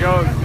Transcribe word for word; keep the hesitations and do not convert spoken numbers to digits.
goes.